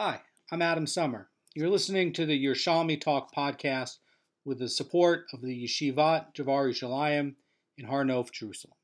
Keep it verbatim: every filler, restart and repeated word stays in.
Hi, I'm Adam Summer. You're listening to the Yerushalmi Talk podcast with the support of the Yeshivat Javari Shalayim in Har Nof, Jerusalem.